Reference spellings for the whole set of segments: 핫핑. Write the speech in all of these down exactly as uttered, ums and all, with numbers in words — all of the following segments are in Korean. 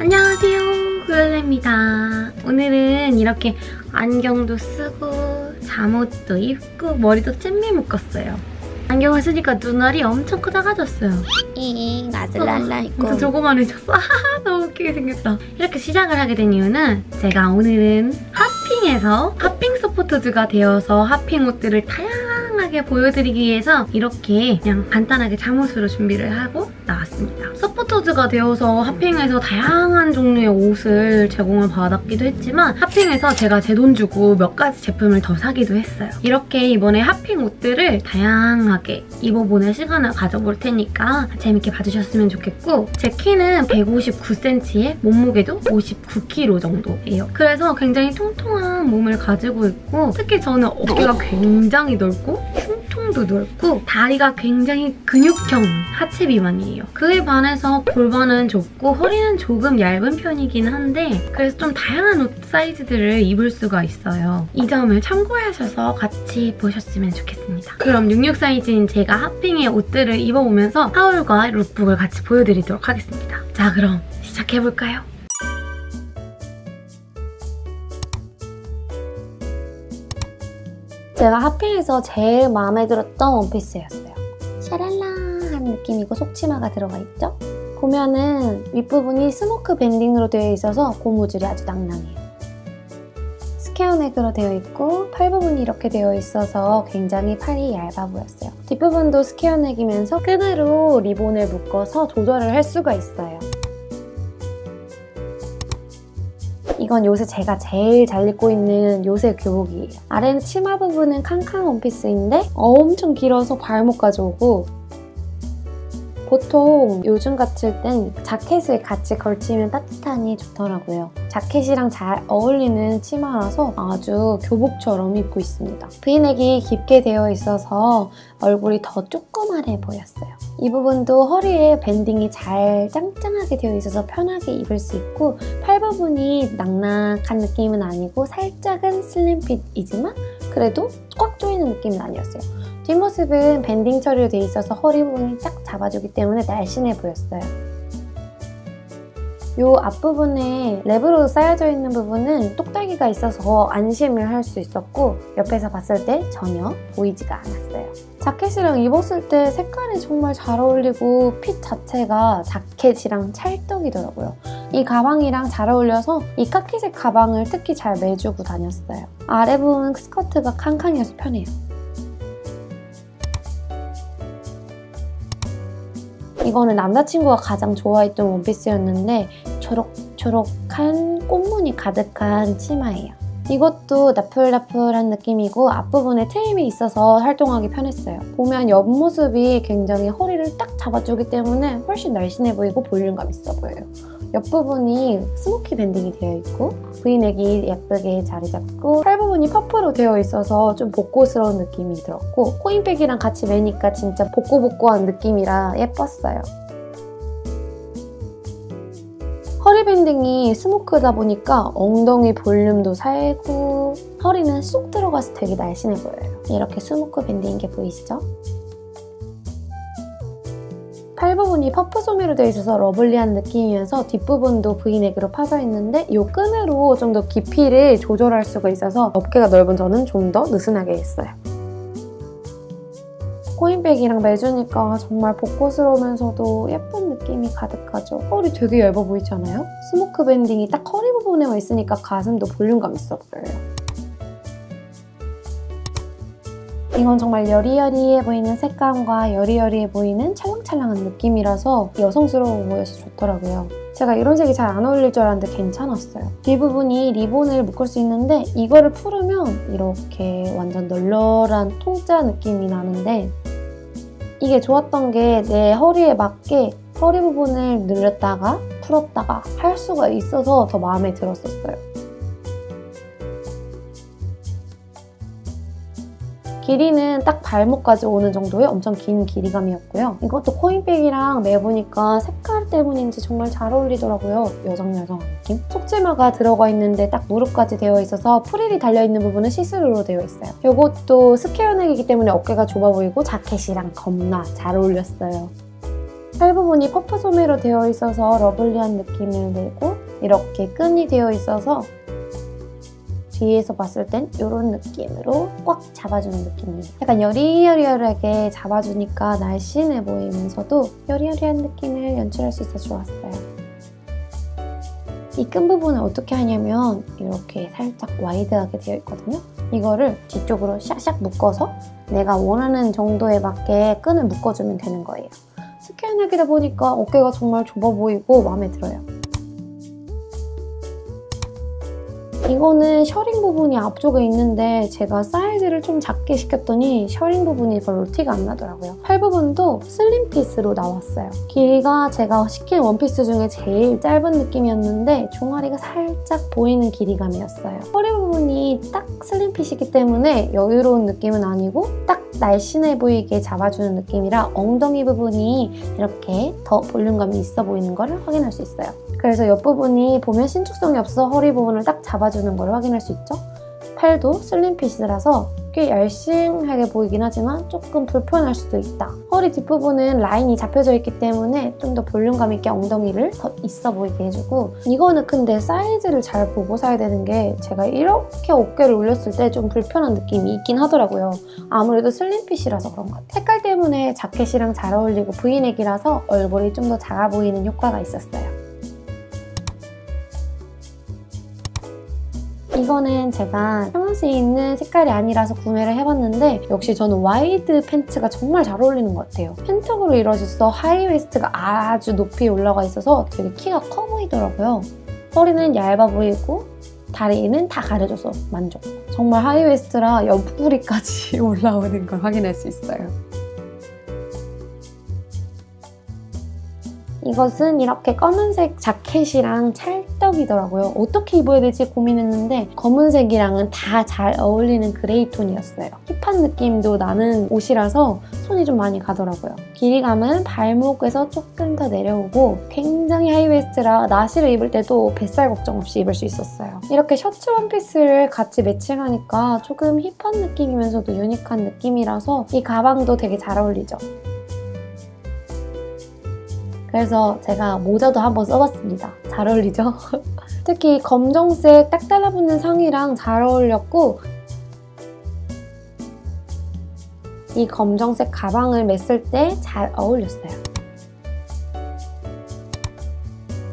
안녕하세요, 그럴레입니다. 오늘은 이렇게 안경도 쓰고 잠옷도 입고 머리도 잼미 묶었어요. 안경을 쓰니까 눈알이 엄청 크다 가졌어요. 잉잉 나슬랄라 있고 엄청 조그만해졌어. 너무 웃기게 생겼다. 이렇게 시작을 하게 된 이유는 제가 오늘은 핫핑에서 핫핑 서포터즈가 되어서 핫핑 옷들을 다양하게 보여드리기 위해서 이렇게 그냥 간단하게 잠옷으로 준비를 하고 나왔습니다. 서포터즈가 되어서 핫핑에서 다양한 종류의 옷을 제공을 받았기도 했지만 핫핑에서 제가 제 돈 주고 몇 가지 제품을 더 사기도 했어요. 이렇게 이번에 핫핑 옷들을 다양하게 입어보는 시간을 가져볼 테니까 재밌게 봐주셨으면 좋겠고, 제 키는 백오십구 센티미터에 몸무게도 오십구 킬로그램 정도예요. 그래서 굉장히 통통한 몸을 가지고 있고, 특히 저는 어깨가 굉장히 넓고 흉통도 넓고 다리가 굉장히 근육형 하체 비만이에요. 그에 반해서 골반은 좁고 허리는 조금 얇은 편이긴 한데, 그래서 좀 다양한 옷 사이즈들을 입을 수가 있어요. 이 점을 참고하셔서 같이 보셨으면 좋겠습니다. 그럼 육십육 사이즈인 제가 핫핑의 옷들을 입어보면서 하울과 룩북을 같이 보여드리도록 하겠습니다. 자, 그럼 시작해볼까요? 제가 핫핑에서 제일 마음에 들었던 원피스였어요. 샤랄라한 느낌이고 속치마가 들어가 있죠? 보면은 윗부분이 스모크 밴딩으로 되어 있어서 고무줄이 아주 낭낭해요. 스퀘어넥으로 되어 있고 팔 부분이 이렇게 되어 있어서 굉장히 팔이 얇아 보였어요. 뒷부분도 스퀘어넥이면서 끈으로 리본을 묶어서 조절을 할 수가 있어요. 이건 요새 제가 제일 잘 입고 있는 요새 교복이에요. 아래는 치마 부분은 캉캉 원피스인데 엄청 길어서 발목까지 오고, 보통 요즘 같을 땐 자켓을 같이 걸치면 따뜻하니 좋더라고요. 자켓이랑 잘 어울리는 치마라서 아주 교복처럼 입고 있습니다. 브이넥이 깊게 되어 있어서 얼굴이 더 조그마해 보였어요. 이 부분도 허리에 밴딩이 잘 짱짱하게 되어 있어서 편하게 입을 수 있고, 팔 부분이 낭낭한 느낌은 아니고 살짝은 슬림핏이지만 그래도 꽉 조이는 느낌은 아니었어요. 뒷모습은 밴딩 처리로 되어 있어서 허리 부분이 쫙 잡아주기 때문에 날씬해 보였어요. 요 앞부분에 랩으로 쌓여져 있는 부분은 똑딱이가 있어서 안심을 할 수 있었고, 옆에서 봤을 때 전혀 보이지가 않았어요. 자켓이랑 입었을 때 색깔이 정말 잘 어울리고 핏 자체가 자켓이랑 찰떡이더라고요. 이 가방이랑 잘 어울려서 이 카키색 가방을 특히 잘 매주고 다녔어요. 아래 부분은 스커트가 캉캉해서 편해요. 이거는 남자친구가 가장 좋아했던 원피스였는데 초록초록한 꽃무늬 가득한 치마예요. 이것도 나풀나풀한 느낌이고 앞부분에 트임이 있어서 활동하기 편했어요. 보면 옆모습이 굉장히 허리를 딱 잡아주기 때문에 훨씬 날씬해 보이고 볼륨감 있어 보여요. 옆부분이 스모키 밴딩이 되어 있고 브이넥이 예쁘게 자리 잡고, 팔 부분이 퍼프로 되어 있어서 좀 복고스러운 느낌이 들었고, 코인백이랑 같이 매니까 진짜 복고복고한 느낌이라 예뻤어요. 허리 밴딩이 스모크다 보니까 엉덩이 볼륨도 살고 허리는 쏙 들어가서 되게 날씬해 보여요. 이렇게 스모크 밴딩인 게 보이시죠? 팔 부분이 퍼프 소매로 되어 있어서 러블리한 느낌이면서 뒷부분도 브이넥으로 파져 있는데 이 끈으로 좀 더 깊이를 조절할 수가 있어서 어깨가 넓은 저는 좀 더 느슨하게 했어요. 코인백이랑 매주니까 정말 복고스러우면서도 예쁜 느낌이 가득하죠. 허리 되게 얇아 보이지 않아요? 스모크 밴딩이 딱 허리 부분에만 있으니까 가슴도 볼륨감 있어 보여요. 이건 정말 여리여리해 보이는 색감과 여리여리해 보이는 찰랑찰랑한 느낌이라서 여성스러워 보여서 좋더라고요. 제가 이런 색이 잘 안 어울릴 줄 알았는데 괜찮았어요. 뒷부분이 리본을 묶을 수 있는데 이거를 풀으면 이렇게 완전 널널한 통짜 느낌이 나는데, 이게 좋았던 게 내 허리에 맞게 허리 부분을 늘렸다가 풀었다가 할 수가 있어서 더 마음에 들었었어요. 길이는 딱 발목까지 오는 정도의 엄청 긴 길이감이었고요. 이것도 코인백이랑 매보니까 색깔 때문인지 정말 잘 어울리더라고요. 여성여성한 느낌? 속치마가 들어가 있는데 딱 무릎까지 되어 있어서 프릴이 달려있는 부분은 시스루로 되어 있어요. 이것도 스퀘어넥이기 때문에 어깨가 좁아 보이고 자켓이랑 겁나 잘 어울렸어요. 살 부분이 퍼프 소매로 되어 있어서 러블리한 느낌을 내고, 이렇게 끈이 되어 있어서 뒤에서 봤을 땐 이런 느낌으로 꽉 잡아주는 느낌이에요. 약간 여리여리하게 잡아주니까 날씬해 보이면서도 여리여리한 느낌을 연출할 수 있어서 좋았어요. 이 끈 부분을 어떻게 하냐면 이렇게 살짝 와이드하게 되어 있거든요. 이거를 뒤쪽으로 샥샥 묶어서 내가 원하는 정도에 맞게 끈을 묶어주면 되는 거예요. 스캔하기다 보니까 어깨가 정말 좁아 보이고 마음에 들어요. 이거는 셔링 부분이 앞쪽에 있는데 제가 사이즈를 좀 작게 시켰더니 셔링 부분이 별로 티가 안 나더라고요. 팔 부분도 슬림 피스로 나왔어요. 길이가 제가 시킨 원피스 중에 제일 짧은 느낌이었는데 종아리가 살짝 보이는 길이감이었어요. 허리 부분이 딱 슬림 핏이기 때문에 여유로운 느낌은 아니고 딱 날씬해 보이게 잡아주는 느낌이라 엉덩이 부분이 이렇게 더 볼륨감이 있어 보이는 걸 확인할 수 있어요. 그래서 옆부분이 보면 신축성이 없어서 허리 부분을 딱 잡아주는 걸 확인할 수 있죠. 팔도 슬림핏이라서 꽤 얄씬하게 보이긴 하지만 조금 불편할 수도 있다. 허리 뒷부분은 라인이 잡혀져 있기 때문에 좀 더 볼륨감 있게 엉덩이를 더 있어 보이게 해주고, 이거는 근데 사이즈를 잘 보고 사야 되는 게 제가 이렇게 어깨를 올렸을 때 좀 불편한 느낌이 있긴 하더라고요. 아무래도 슬림핏이라서 그런 것 같아요. 색깔 때문에 자켓이랑 잘 어울리고 브이넥이라서 얼굴이 좀 더 작아 보이는 효과가 있었어요. 이거는 제가 평상시에 입는 색깔이 아니라서 구매를 해봤는데 역시 저는 와이드 팬츠가 정말 잘 어울리는 것 같아요. 팬턱으로 이루어져서 하이웨스트가 아주 높이 올라가 있어서 되게 키가 커 보이더라고요. 허리는 얇아 보이고 다리는 다 가려져서 만족. 정말 하이웨스트라 옆구리까지 올라오는 걸 확인할 수 있어요. 이것은 이렇게 검은색 자켓이랑 찰떡이더라고요. 어떻게 입어야 될지 고민했는데 검은색이랑은 다 잘 어울리는 그레이 톤이었어요. 힙한 느낌도 나는 옷이라서 손이 좀 많이 가더라고요. 길이감은 발목에서 조금 더 내려오고 굉장히 하이웨스트라 나시를 입을 때도 뱃살 걱정 없이 입을 수 있었어요. 이렇게 셔츠 원피스를 같이 매칭하니까 조금 힙한 느낌이면서도 유니크한 느낌이라서 이 가방도 되게 잘 어울리죠. 그래서 제가 모자도 한번 써봤습니다. 잘 어울리죠? 특히 검정색 딱 달라붙는 상의랑 잘 어울렸고, 이 검정색 가방을 맸을 때 잘 어울렸어요.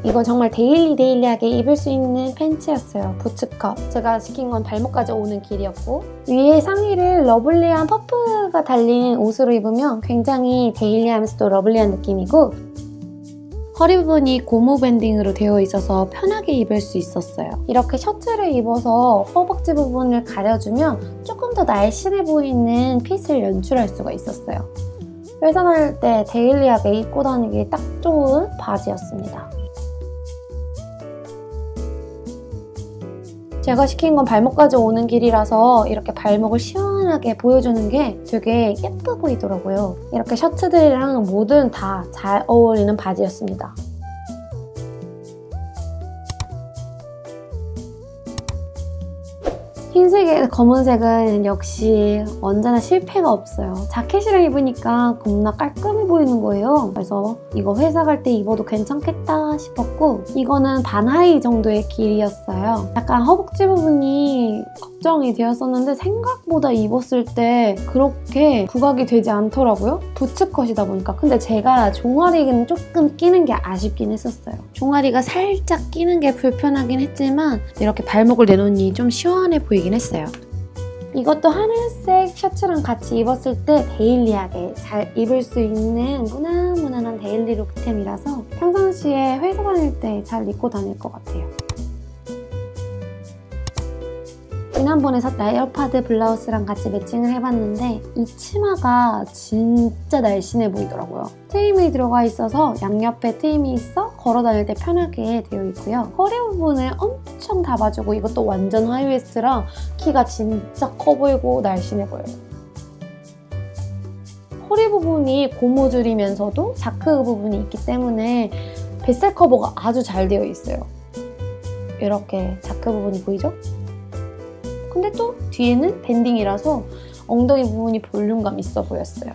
이건 정말 데일리 데일리하게 입을 수 있는 팬츠였어요. 부츠컷. 제가 시킨 건 발목까지 오는 길이었고, 위에 상의를 러블리한 퍼프가 달린 옷으로 입으면 굉장히 데일리하면서도 러블리한 느낌이고, 허리 부분이 고무 밴딩으로 되어 있어서 편하게 입을 수 있었어요. 이렇게 셔츠를 입어서 허벅지 부분을 가려주면 조금 더 날씬해 보이는 핏을 연출할 수가 있었어요. 회사 다닐 때 데일리하게 입고 다니기 딱 좋은 바지였습니다. 제가 시킨 건 발목까지 오는 길이라서 이렇게 발목을 시원하게 보여주는 게 되게 예뻐 보이더라고요. 이렇게 셔츠들이랑 뭐든 다 잘 어울리는 바지였습니다. 흰색에 검은색은 역시 언제나 실패가 없어요. 자켓이랑 입으니까 겁나 깔끔해 보이는 거예요. 그래서 이거 회사 갈 때 입어도 괜찮겠다 싶었고, 이거는 반하이 정도의 길이였어요. 약간 허벅지 부분이 걱정이 되었었는데 생각보다 입었을 때 그렇게 부각이 되지 않더라고요. 부츠컷이다 보니까. 근데 제가 종아리는 조금 끼는 게 아쉽긴 했었어요. 종아리가 살짝 끼는 게 불편하긴 했지만 이렇게 발목을 내놓으니 좀 시원해 보이긴 했어요. 이것도 하늘색 셔츠랑 같이 입었을 때 데일리하게 잘 입을 수 있는 무난무난한 데일리 룩템이라서 평상시에 회사 다닐 때 잘 입고 다닐 것 같아요. 지난번에 샀던 라이어파드 블라우스랑 같이 매칭을 해봤는데 이 치마가 진짜 날씬해 보이더라고요. 트임이 들어가 있어서 양옆에 트임이 있어 걸어 다닐 때 편하게 되어 있고요. 허리 부분을 엄청 잡아주고, 이것도 완전 하이웨스트라 키가 진짜 커 보이고 날씬해 보여요. 허리 부분이 고무줄이면서도 자크 부분이 있기 때문에 뱃살 커버가 아주 잘 되어 있어요. 이렇게 자크 부분이 보이죠? 근데 또 뒤에는 밴딩이라서 엉덩이 부분이 볼륨감 있어 보였어요.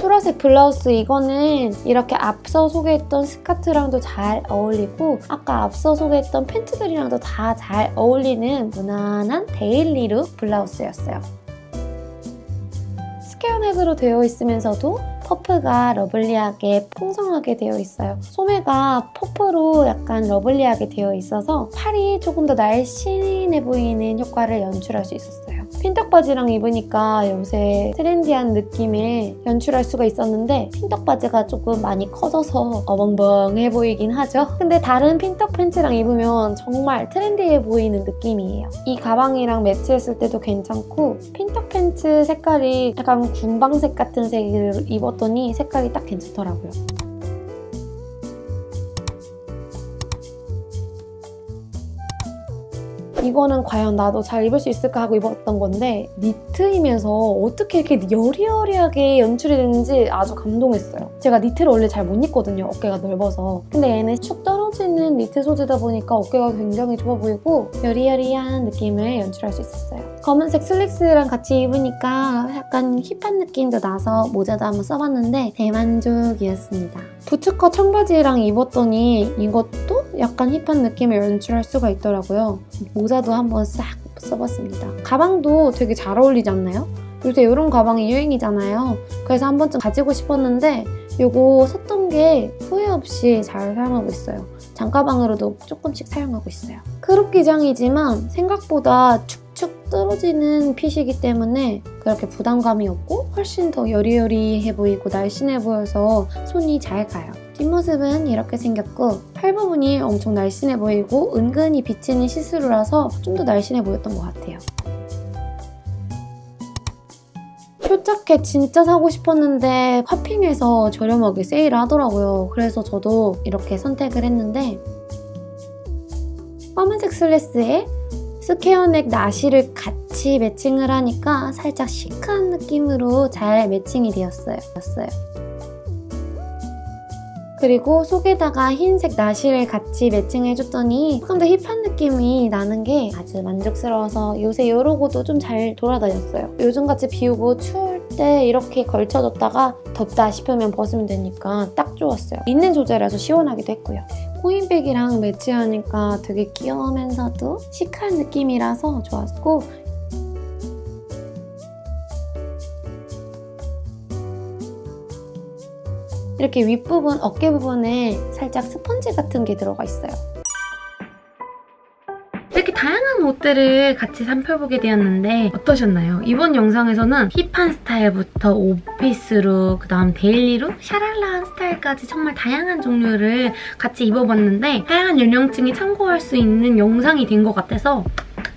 보라색 블라우스 이거는 이렇게 앞서 소개했던 스커트랑도 잘 어울리고 아까 앞서 소개했던 팬츠들이랑도 다 잘 어울리는 무난한 데일리룩 블라우스였어요. 스퀘어넥으로 되어 있으면서도 퍼프가 러블리하게 풍성하게 되어 있어요. 소매가 퍼프로 약간 러블리하게 되어 있어서 팔이 조금 더 날씬해 보이는 효과를 연출할 수 있었어요. 핀턱 바지랑 입으니까 요새 트렌디한 느낌에 연출할 수가 있었는데 핀턱 바지가 조금 많이 커져서 어벙벙해 보이긴 하죠. 근데 다른 핀턱 팬츠랑 입으면 정말 트렌디해 보이는 느낌이에요. 이 가방이랑 매치했을 때도 괜찮고 핀턱 팬츠 색깔이 약간 군방색 같은 색을 입었던 색깔이 딱 괜찮더라고요. 이거는 과연 나도 잘 입을 수 있을까 하고 입었던 건데 니트이면서 어떻게 이렇게 여리여리하게 연출이 되는지 아주 감동했어요. 제가 니트를 원래 잘 못 입거든요. 어깨가 넓어서. 근데 얘는 축 떨어지는 니트 소재다 보니까 어깨가 굉장히 좁아 보이고 여리여리한 느낌을 연출할 수 있었어요. 검은색 슬릭스랑 같이 입으니까 약간 힙한 느낌도 나서 모자도 한번 써봤는데 대만족이었습니다. 부츠컷 청바지랑 입었더니 이것도 약간 힙한 느낌을 연출할 수가 있더라고요. 모자도 한번 싹 써봤습니다. 가방도 되게 잘 어울리지 않나요? 요새 이런 가방이 유행이잖아요. 그래서 한 번쯤 가지고 싶었는데 요거 샀던 게 후회 없이 잘 사용하고 있어요. 장가방으로도 조금씩 사용하고 있어요. 크롭 기장이지만 생각보다 축축 떨어지는 핏이기 때문에 그렇게 부담감이 없고 훨씬 더 여리여리해 보이고 날씬해 보여서 손이 잘 가요. 뒷모습은 이렇게 생겼고 팔 부분이 엄청 날씬해 보이고 은근히 비치는 시스루라서 좀 더 날씬해 보였던 것 같아요. 숏자켓 진짜 사고 싶었는데 핫핑에서 저렴하게 세일을 하더라고요. 그래서 저도 이렇게 선택을 했는데 검은색 슬래스에 스퀘어넥 나시를 같이 매칭을 하니까 살짝 시크한 느낌으로 잘 매칭이 되었어요. 그리고 속에다가 흰색 나시를 같이 매칭해줬더니 조금 더 힙한 느낌이 나는 게 아주 만족스러워서 요새 요러고도 좀 잘 돌아다녔어요. 요즘같이 비 오고 추울 때 이렇게 걸쳐줬다가 덥다 싶으면 벗으면 되니까 딱 좋았어요. 있는 소재라서 시원하기도 했고요. 코인백이랑 매치하니까 되게 귀여우면서도 시크한 느낌이라서 좋았고 이렇게 윗부분, 어깨 부분에 살짝 스펀지 같은 게 들어가 있어요. 이렇게 다양한 옷들을 같이 살펴보게 되었는데 어떠셨나요? 이번 영상에서는 힙한 스타일부터 오피스룩, 그 다음 데일리룩, 샤랄라한 스타일까지 정말 다양한 종류를 같이 입어봤는데 다양한 연령층이 참고할 수 있는 영상이 된 것 같아서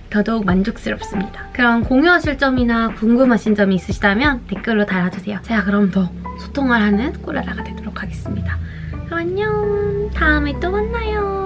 더더욱 만족스럽습니다. 그럼 공유하실 점이나 궁금하신 점이 있으시다면 댓글로 달아주세요. 제가 그럼 더 소통을 하는 꿀라라가 되도록 하겠습니다. 그럼 안녕! 다음에 또 만나요!